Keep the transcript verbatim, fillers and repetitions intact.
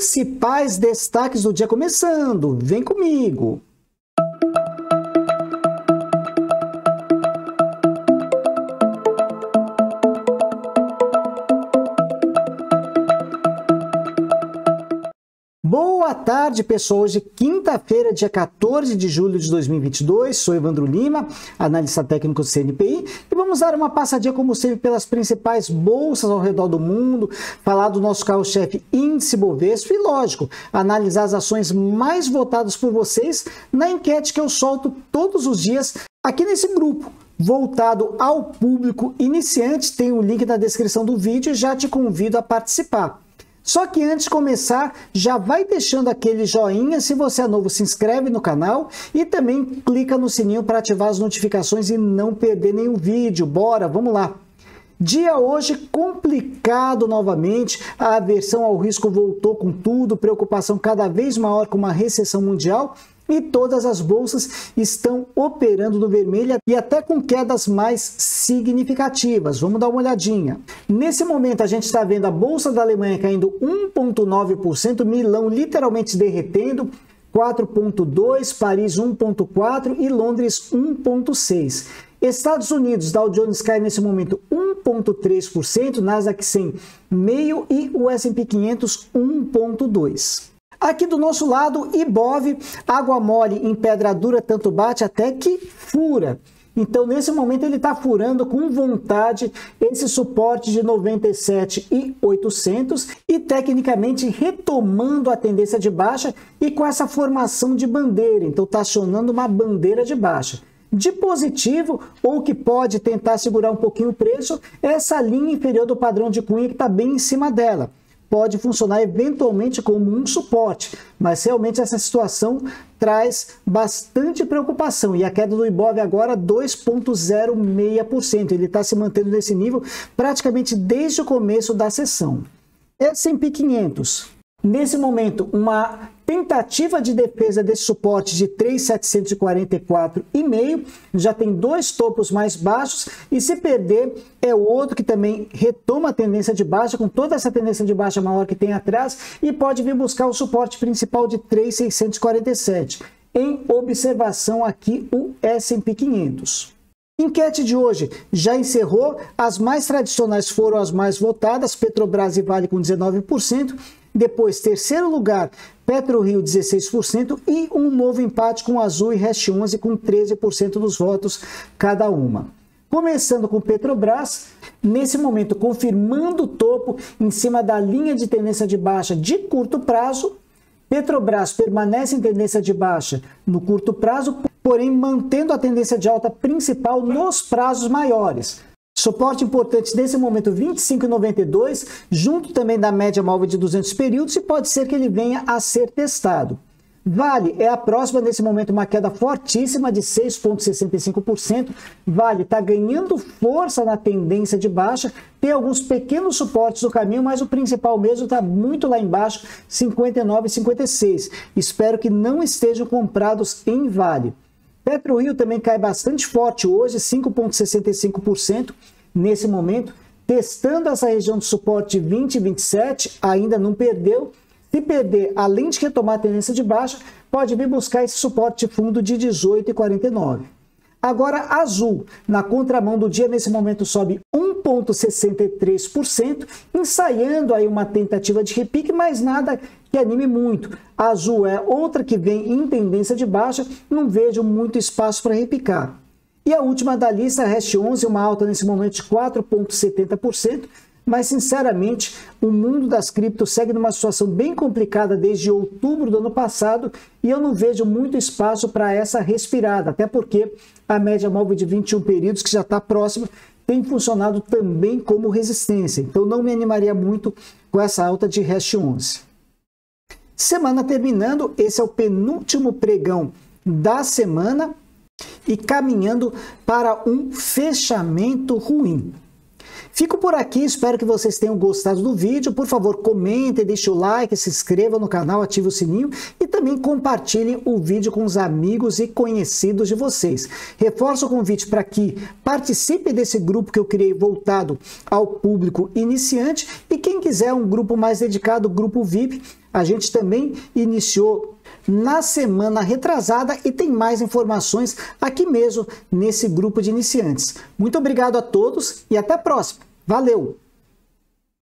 principais destaques do dia começando. Vem comigo! Boa tarde, pessoal. Hoje, quinta-feira, dia quatorze de julho de dois mil e vinte e dois. Sou Evandro Lima, analista técnico do C N P I, e vamos dar uma passadinha, como sempre, pelas principais bolsas ao redor do mundo, falar do nosso carro-chefe índice Bovespa e, lógico, analisar as ações mais votadas por vocês na enquete que eu solto todos os dias aqui nesse grupo. Voltado ao público iniciante, tem o link na descrição do vídeo e já te convido a participar. Só que antes de começar, já vai deixando aquele joinha, se você é novo se inscreve no canal e também clica no sininho para ativar as notificações e não perder nenhum vídeo. Bora, vamos lá! Dia hoje complicado novamente, a aversão ao risco voltou com tudo, preocupação cada vez maior com uma recessão mundial e todas as bolsas estão operando no vermelho e até com quedas mais significativas. Vamos dar uma olhadinha. Nesse momento a gente está vendo a Bolsa da Alemanha caindo um vírgula nove por cento, Milão literalmente derretendo, quatro vírgula dois por cento, Paris um vírgula quatro por cento e Londres um vírgula seis por cento. Estados Unidos, Dow Jones cai nesse momento um vírgula três por cento, Nasdaq cem meio e o S e P quinhentos um vírgula dois por cento. Aqui do nosso lado, I B O V, água mole em pedra dura, tanto bate até que fura. Então, nesse momento, ele está furando com vontade esse suporte de noventa e sete mil e oitocentos e, tecnicamente, retomando a tendência de baixa e com essa formação de bandeira. Então, está acionando uma bandeira de baixa. De positivo, ou que pode tentar segurar um pouquinho o preço, essa linha inferior do padrão de Cunha que está bem em cima dela. Pode funcionar eventualmente como um suporte, mas realmente essa situação traz bastante preocupação. E a queda do I B O V agora dois vírgula zero seis por cento, ele está se mantendo nesse nível praticamente desde o começo da sessão. S e P quinhentos, nesse momento uma tentativa de defesa desse suporte de três mil setecentos e quarenta e quatro vírgula cinco, já tem dois topos mais baixos e se perder é outro que também retoma a tendência de baixa, com toda essa tendência de baixa maior que tem atrás e pode vir buscar o suporte principal de três mil seiscentos e quarenta e sete. Em observação aqui o S e P quinhentos. Enquete de hoje já encerrou, as mais tradicionais foram as mais votadas, Petrobras e Vale com dezenove por cento, depois, terceiro lugar, PetroRio, dezesseis por cento e um novo empate com Azul e HASH onze com treze por cento dos votos cada uma. Começando com Petrobras, nesse momento confirmando o topo em cima da linha de tendência de baixa de curto prazo, Petrobras permanece em tendência de baixa no curto prazo, porém mantendo a tendência de alta principal nos prazos maiores. Suporte importante nesse momento vinte e cinco vírgula noventa e dois, junto também da média móvel de duzentos períodos e pode ser que ele venha a ser testado. Vale é a próxima, nesse momento uma queda fortíssima de seis vírgula sessenta e cinco por cento. Vale está ganhando força na tendência de baixa, tem alguns pequenos suportes no caminho, mas o principal mesmo está muito lá embaixo, cinquenta e nove vírgula cinquenta e seis. Espero que não estejam comprados em Vale. PetroRio também cai bastante forte hoje, cinco vírgula sessenta e cinco por cento nesse momento, testando essa região de suporte vinte e vinte e sete, ainda não perdeu. Se perder, além de retomar a tendência de baixa, pode vir buscar esse suporte de fundo de dezoito vírgula quarenta e nove. Agora, Azul, na contramão do dia, nesse momento sobe um vírgula sessenta e três por cento, ensaiando aí uma tentativa de repique, mas nada que anime muito. A Azul é outra que vem em tendência de baixa, não vejo muito espaço para repicar. E a última da lista, HASH onze, uma alta nesse momento de quatro vírgula setenta por cento, mas sinceramente o mundo das criptos segue numa situação bem complicada desde outubro do ano passado e eu não vejo muito espaço para essa respirada, até porque a média móvel de vinte e um períodos, que já está próxima, tem funcionado também como resistência, então não me animaria muito com essa alta de HASH onze. Semana terminando, esse é o penúltimo pregão da semana e caminhando para um fechamento ruim. Fico por aqui, espero que vocês tenham gostado do vídeo. Por favor, comentem, deixem o like, se inscreva no canal, ative o sininho e também compartilhem o vídeo com os amigos e conhecidos de vocês. Reforço o convite para que participe desse grupo que eu criei voltado ao público iniciante, e quem quiser um grupo mais dedicado, grupo V I P, a gente também iniciou na semana retrasada e tem mais informações aqui mesmo nesse grupo de iniciantes. Muito obrigado a todos e até a próxima. Valeu!